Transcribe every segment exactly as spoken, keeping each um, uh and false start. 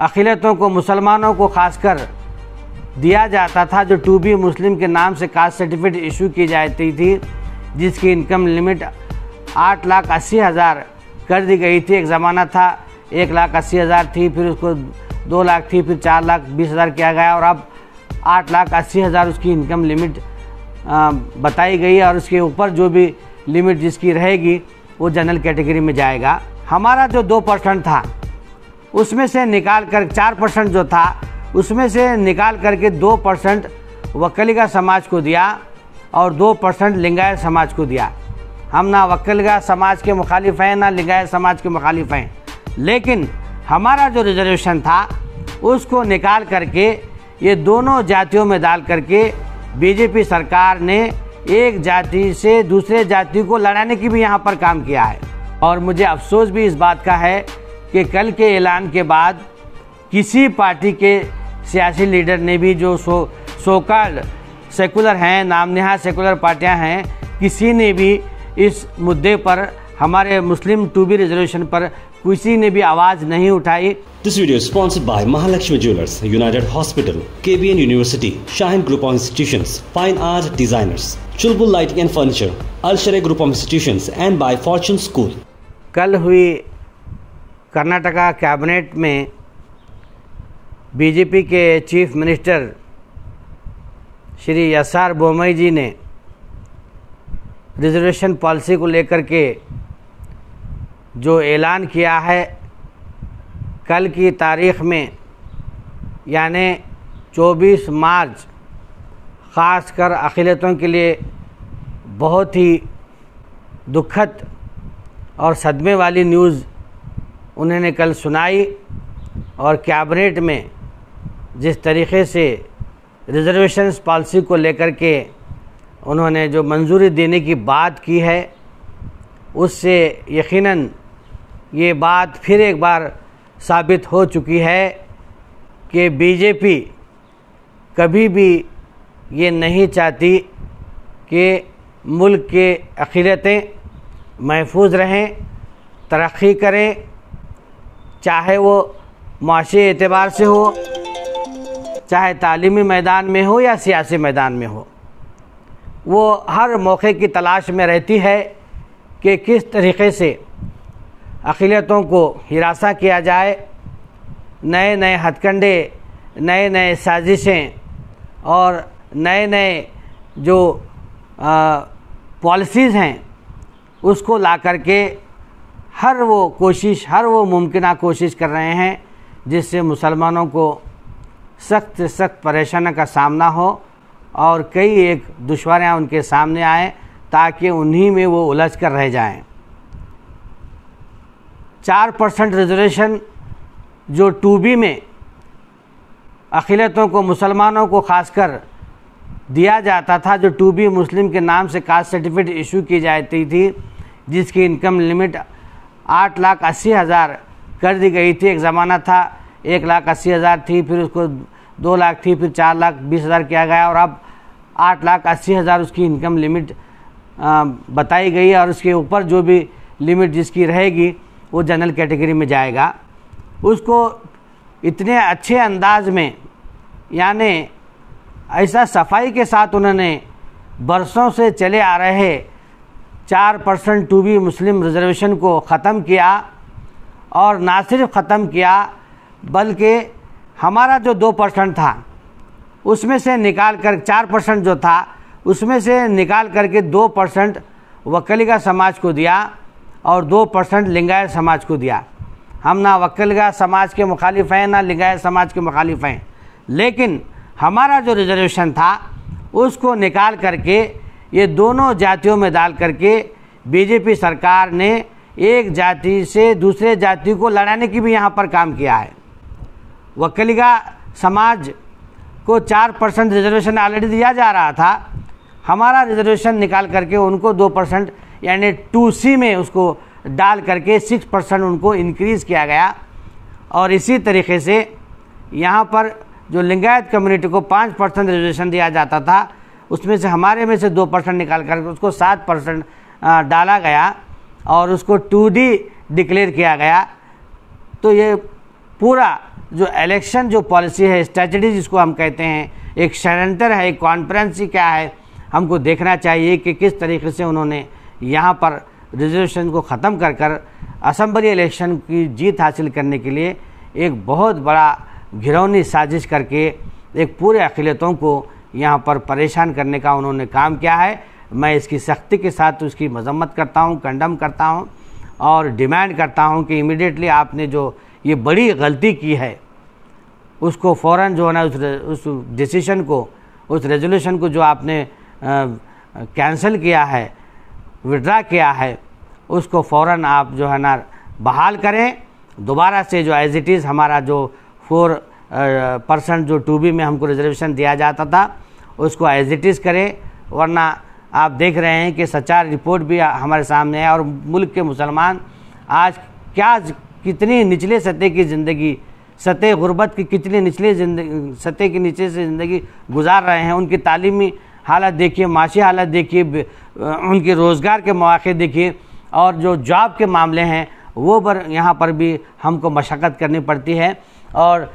अखिलतों को, मुसलमानों को खासकर दिया जाता था, जो टू बी मुस्लिम के नाम से कास्ट सर्टिफिकेट इशू की जाती थी, जिसकी इनकम लिमिट आठ लाख अस्सी हज़ार कर दी गई थी। एक ज़माना था एक लाख अस्सी हज़ार थी, फिर उसको दो लाख थी, फिर चार लाख बीस हज़ार किया गया और अब आठ लाख अस्सी हज़ार उसकी इनकम लिमिट बताई गई और उसके ऊपर जो भी लिमिट जिसकी रहेगी वो जनरल कैटेगरी में जाएगा। हमारा जो दो परसेंट था उसमें से निकाल कर चार परसेंट जो था उसमें से निकाल करके दो परसेंट वक्कलिगा समाज को दिया और दो परसेंट लिंगायत समाज को दिया। हम ना वक्कलिगा समाज के मुखालिफ हैं ना लिंगायत समाज के मुखालिफ हैं, लेकिन हमारा जो रिजर्वेशन था उसको निकाल करके ये दोनों जातियों में डाल करके बीजेपी सरकार ने एक जाति से दूसरे जाति को लड़ाने की भी यहाँ पर काम किया है। और मुझे अफसोस भी इस बात का है कि कल के ऐलान के बाद किसी पार्टी के सियासी लीडर ने भी, जो सो सोकॉल्ड सेकुलर हैं, नामनेहा सेकुलर पार्टियां हैं, किसी ने भी इस मुद्दे पर, हमारे मुस्लिम टू बी रिजर्वेशन पर, किसी ने भी आवाज़ नहीं उठाई। This video sponsored by Mahalakshmi jewellers, united hospital, KBN university, Shaheen group of institutions, fine art designers, Chulbul lighting and furniture, अलशरे group of institutions and by fortune school. कल हुई कर्नाटका कैबिनेट में बीजेपी के चीफ मिनिस्टर श्री यसार बोम्मई जी ने रिजर्वेशन पॉलिसी को लेकर के जो ऐलान किया है, कल की तारीख़ में यानि चौबीस मार्च, ख़ासकर अखिलतों के लिए बहुत ही दुखद और सदमे वाली न्यूज़ उन्होंने कल सुनाई। और कैबिनेट में जिस तरीके से रिजर्वेशंस पॉलिसी को लेकर के उन्होंने जो मंजूरी देने की बात की है, उससे यकीनन ये बात फिर एक बार साबित हो चुकी है कि बीजेपी कभी भी ये नहीं चाहती कि मुल्क के अखिलतें महफूज रहें, तरक्की करें, चाहे वो माशी एतबार से हो, चाहे तालीमी मैदान में हो या सियासी मैदान में हो। वो हर मौके की तलाश में रहती है कि किस तरीक़े से अक़लियतों को हिरासा किया जाए, नए नए हथकंडे, नए नए साजिशें और नए नए जो पॉलिसीज़ हैं उसको ला करके हर वो कोशिश, हर वो मुमकिना कोशिश कर रहे हैं जिससे मुसलमानों को सख्त से सख्त परेशानी का सामना हो और कई एक दुश्वारियाँ उनके सामने आएँ ताकि उन्हीं में वो उलझ कर रह जाएं। चार परसेंट रिजर्वेशन जो टू बी में अखिलतों को, मुसलमानों को खासकर दिया जाता था, जो टू बी मुस्लिम के नाम से कास्ट सर्टिफिकेट इशू की जाती थी, जिसकी इनकम लिमिट आठ लाख अस्सी हज़ार कर दी गई थी। एक ज़माना था एक लाख अस्सी हज़ार थी, फिर उसको दो लाख थी, फिर चार लाख बीस हज़ार किया गया और अब आठ लाख अस्सी हज़ार उसकी इनकम लिमिट बताई गई और उसके ऊपर जो भी लिमिट जिसकी रहेगी वो जनरल कैटेगरी में जाएगा। उसको इतने अच्छे अंदाज में, यानि ऐसा सफाई के साथ उन्होंने बरसों से चले आ रहे चार percent two B Muslim reservation को ख़त्म किया और ना सिर्फ ख़त्म किया बल्कि हमारा जो दो परसेंट था उसमें से निकाल कर चार परसेंट जो था उसमें से निकाल करके दो परसेंट वक्कलिगा समाज को दिया और दो परसेंट लिंगायत समाज को दिया। हम ना वक्कलिगा समाज के मुखालिफ हैं ना लिंगायत समाज के मुखालिफ हैं, लेकिन हमारा जो रिजर्वेशन था उसको निकाल करके ये दोनों जातियों में डाल करके बीजेपी सरकार ने एक जाति से दूसरे जाति को लड़ाने की भी यहाँ पर काम किया है। वक्कलिगा समाज को चार परसेंट रिजर्वेशन ऑलरेडी दिया जा रहा था, हमारा रिजर्वेशन निकाल करके उनको दो परसेंट यानी टू सी में उसको डाल करके सिक्स परसेंट उनको इंक्रीज़ किया गया। और इसी तरीके से यहाँ पर जो लिंगायत कम्युनिटी को पाँच परसेंट रिजर्वेशन दिया जाता था, उसमें से हमारे में से दो परसेंट निकाल कर उसको सात परसेंट डाला गया और उसको टू डी डिक्लेयर किया गया। तो ये पूरा जो इलेक्शन जो पॉलिसी है, स्ट्रेटजी जिसको हम कहते हैं, एक षडयंत्र है, एक कॉन्फ्रेंस क्या है, हमको देखना चाहिए कि किस तरीके से उन्होंने यहाँ पर रिजर्वेशन को ख़त्म कर कर असम्बली इलेक्शन की जीत हासिल करने के लिए एक बहुत बड़ा घिरौनी साजिश करके एक पूरे अक़िलतों को यहाँ पर परेशान करने का उन्होंने काम किया है। मैं इसकी सख्ती के साथ उसकी मजम्मत करता हूँ, कंडम करता हूँ और डिमांड करता हूँ कि इमिडिएटली आपने जो ये बड़ी गलती की है उसको फ़ौरन जो है ना उस डिसीशन को, उस रेजोल्यूशन को जो आपने कैंसिल किया है, विड्रा किया है, उसको फ़ौरन आप जो है ना बहाल करें। दोबारा से जो एज इट इज़ हमारा जो फोर परसेंट जो टू बी में हमको रिजर्वेशन दिया जाता था उसको एज इट इज़ करें, वरना आप देख रहे हैं कि सचार रिपोर्ट भी हमारे सामने है और मुल्क के मुसलमान आज क्या कितनी निचले सतह की ज़िंदगी, सतह गुरबत की कितनी निचले जिंदगी, सतह के नीचे से ज़िंदगी गुजार रहे हैं। उनकी तालीमी हालत देखिए, माशी हालत देखिए, उनके रोज़गार के मौक़े देखिए और जो जॉब के मामले हैं वो पर यहाँ पर भी हमको मशक्क़त करनी पड़ती है। और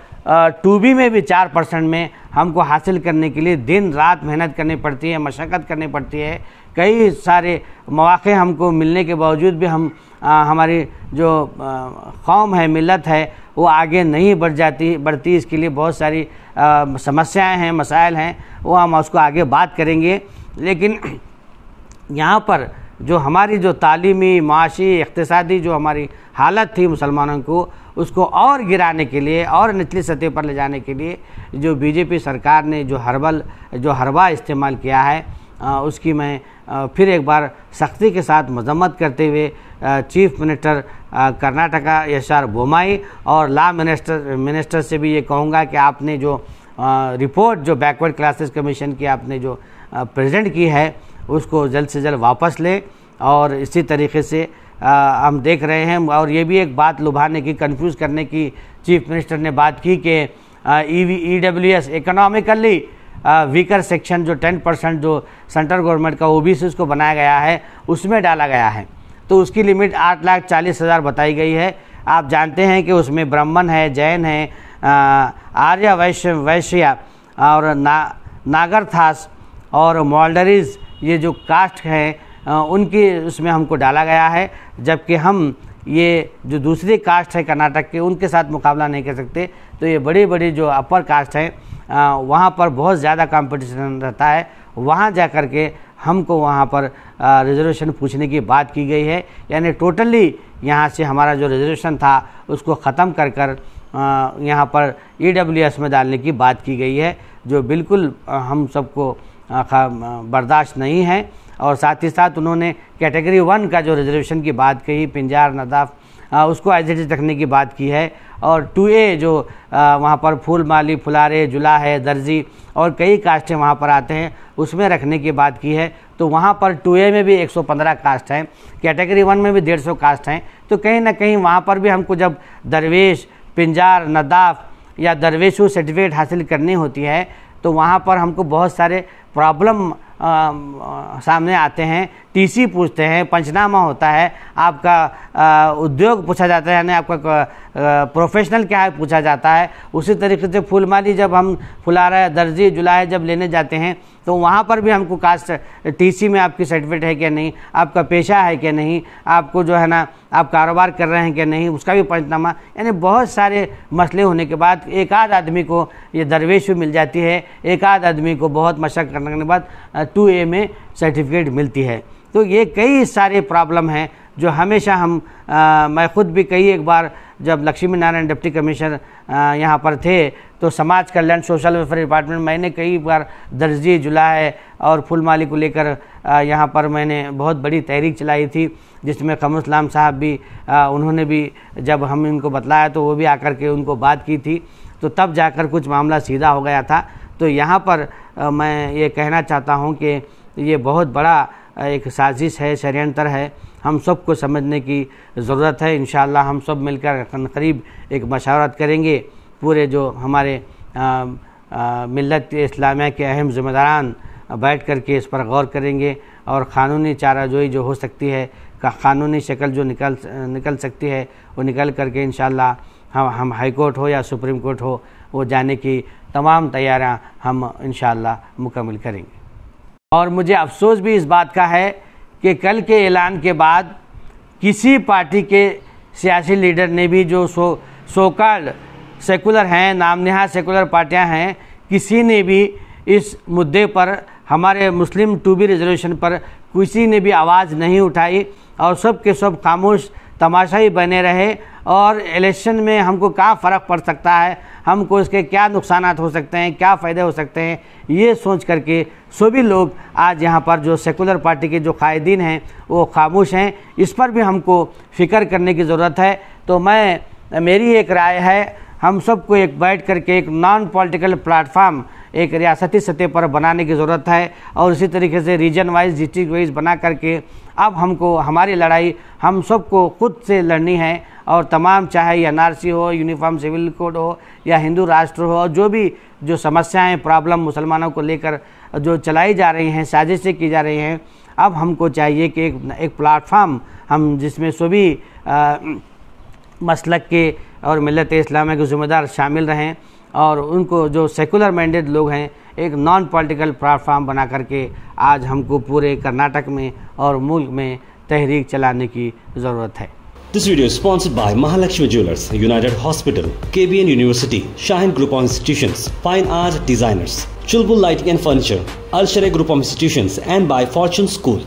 टू बी में भी चार परसेंट में हमको हासिल करने के लिए दिन रात मेहनत करनी पड़ती है, मशक्क़त करनी पड़ती है। कई सारे मौक़े हमको मिलने के बावजूद भी हम आ, हमारी जो कौम है, मिलत है, वो आगे नहीं बढ़ जाती बढ़ती। इसके लिए बहुत सारी आ, समस्याएं हैं, मसाइल हैं, वो हम उसको आगे बात करेंगे। लेकिन यहाँ पर जो हमारी जो तालीमी, माशी, इक़्तिसादी जो हमारी हालत थी मुसलमानों को, उसको और गिराने के लिए और निचली सतह पर ले जाने के लिए जो बीजेपी सरकार ने जो हर्बल जो हरबा इस्तेमाल किया है आ, उसकी मैं आ, फिर एक बार सख्ती के साथ मजम्मत करते हुए आ, चीफ मिनिस्टर कर्नाटका एलशार बोम्मई और ला मिनिस्टर मिनिस्टर से भी ये कहूँगा कि आपने जो आ, रिपोर्ट जो बैकवर्ड क्लासेस कमीशन की आपने जो आ, प्रेजेंट की है उसको जल्द से जल्द वापस ले। और इसी तरीके से आ, हम देख रहे हैं और ये भी एक बात लुभाने की, कंफ्यूज करने की चीफ मिनिस्टर ने बात की कि E W S economically weaker section जो टेन परसेंट जो सेंट्रल गवर्नमेंट का ओ बी सी उसको बनाया गया है उसमें डाला गया है, तो उसकी लिमिट आठ लाख चालीस हज़ार बताई गई है। आप जानते हैं कि उसमें ब्राह्मण है, जैन है, आर्य वैश्य वैश्या और ना नागरथास और मॉल्डरीज, ये जो कास्ट हैं उनकी उसमें हमको डाला गया है, जबकि हम ये जो दूसरी कास्ट है कर्नाटक के उनके साथ मुकाबला नहीं कर सकते। तो ये बड़ी बड़ी जो अपर कास्ट है आ, वहाँ पर बहुत ज़्यादा कंपटीशन रहता है, वहाँ जा कर के हमको वहाँ पर रिजर्वेशन पूछने की बात की गई है। यानी टोटली यहाँ से हमारा जो रिजर्वेशन था उसको ख़त्म कर कर यहाँ पर ई डब्ल्यू एस में डालने की बात की गई है, जो बिल्कुल हम सबको बर्दाश्त नहीं है। और साथ ही साथ उन्होंने कैटेगरी वन का जो रिजर्वेशन की बात कही, पिंजार नदाफ, उसको एज इट इज़ रखने की बात की है। और टू ए जो आ, वहाँ पर फूल माली, फुलारे, जुला है, दर्जी और कई कास्टें वहाँ पर आते हैं, उसमें रखने की बात की है। तो वहाँ पर टू ए में भी एक सौ पंद्रह कास्ट हैं, कैटेगरी वन में भी डेढ़ सौ कास्ट हैं। तो कहीं ना कहीं वहाँ पर भी हमको जब दरवेश, पिंजार, नदाफ या दरवेशू सर्टिफिकेट हासिल करनी होती है तो वहाँ पर हमको बहुत सारे प्रॉब्लम सामने आते हैं। टी सी पूछते हैं, पंचनामा होता है, आपका आ, उद्योग पूछा जाता है, यानी आपका आ, प्रोफेशनल क्या है पूछा जाता है। उसी तरीके से फूलमाली जब हम फुलारा, दर्जी, जुलाहे जब लेने जाते हैं तो वहाँ पर भी हमको कास्ट टी सी में आपकी सर्टिफिकेट है क्या नहीं, आपका पेशा है क्या नहीं, आपको जो है ना आप कारोबार कर रहे हैं क्या नहीं, उसका भी पंचनामा। यानी बहुत सारे मसले होने के बाद एक आध आदमी को ये दरवेश मिल जाती है, एक आध आदमी को बहुत मशक्क़त करने के बाद टू ए में सर्टिफिकेट मिलती है। तो ये कई सारे प्रॉब्लम हैं जो हमेशा हम आ, मैं ख़ुद भी कई एक बार जब लक्ष्मी नारायण डिप्टी कमिश्नर यहाँ पर थे तो समाज कल्याण सोशल वेलफेयर डिपार्टमेंट, मैंने कई बार दर्जी, जुलाहे और फुल माली को लेकर यहाँ पर मैंने बहुत बड़ी तहरीक चलाई थी, जिसमें कमर इस्लाम साहब भी आ, उन्होंने भी जब हम इनको बतलाया तो वो भी आकर के उनको बात की थी, तो तब जाकर कुछ मामला सीधा हो गया था। तो यहाँ पर आ, मैं ये कहना चाहता हूँ कि ये बहुत बड़ा एक साजिश है, षड्यंत्र है, हम सब को समझने की ज़रूरत है। इंशाअल्लाह हम सब मिलकर करीब एक मशावरत करेंगे, पूरे जो हमारे आ, आ, मिल्लत इस्लामिया के अहम ज़िम्मेदारान बैठ कर के इस पर गौर करेंगे और क़ानूनी चाराजोई जो हो सकती है, कानूनी शक्ल जो निकल निकल सकती है वो निकल करके इंशाअल्लाह हम हम हाई कोर्ट हो या सुप्रीम कोर्ट हो, वो जाने की तमाम तैयारियां हम इंशाल्लाह मुकम्मल करेंगे। और मुझे अफसोस भी इस बात का है कि कल के ऐलान के बाद किसी पार्टी के सियासी लीडर ने भी, जो सो सोकाल्ड सेकुलर हैं, नामनहा सेकुलर पार्टियां हैं, किसी ने भी इस मुद्दे पर, हमारे मुस्लिम टू बी रेजोल्यूशन पर किसी ने भी आवाज़ नहीं उठाई और सब के सब खामोश तमाशाई बने रहे। और इलेक्शन में हमको क्या फ़र्क पड़ सकता है, हमको इसके क्या नुकसानात हो सकते हैं, क्या फ़ायदे हो सकते हैं, ये सोच करके सभी लोग आज यहाँ पर, जो सेकुलर पार्टी के जो कायदीन हैं वो खामोश हैं। इस पर भी हमको फ़िक्र करने की ज़रूरत है। तो मैं मेरी एक राय है, हम सबको एक बैठ करके एक नॉन पॉलिटिकल प्लेटफार्म एक रियासती सतह पर बनाने की ज़रूरत है और इसी तरीके से रीजन वाइज, डिस्ट्रिक्ट वाइज बना करके अब हमको हमारी लड़ाई हम सबको खुद से लड़नी है। और तमाम, चाहे एन आर सी हो, यूनिफॉर्म सिविल कोड हो या हिंदू राष्ट्र हो, जो भी जो समस्याएं, प्रॉब्लम मुसलमानों को लेकर जो चलाई जा रही हैं, साजिशें की जा रही हैं, अब हमको चाहिए कि एक, एक प्लेटफार्म हम जिसमें सभी मसलक के और मिलत इस्लाम के ज़िम्मेदार शामिल रहें और उनको, जो सेकुलर माइंडेड लोग हैं, एक नॉन पॉलिटिकल प्लेटफार्म बना करके आज हमको पूरे कर्नाटक में और मुल्क में तहरीक चलाने की ज़रूरत है। This video is sponsored by Mahalakshmi Jewelers, United Hospital, K B N University, Shahin Group of Institutions, Fine Art Designers, Chulbul Lighting and Furniture, Alshare Group of Institutions, and by Fortune School.